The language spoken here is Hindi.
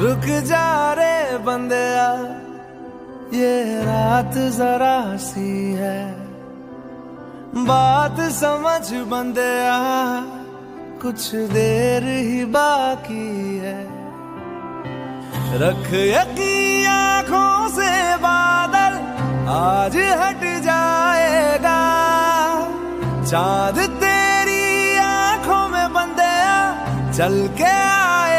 रुक जा रे बंदिया, ये रात जरा सी है, बात समझ बंदिया, कुछ देर ही बाकी है। रख यकीन आँखों से बादल आज हट जाएगा, चाँद तेरी आँखों में बंदिया चल के आए।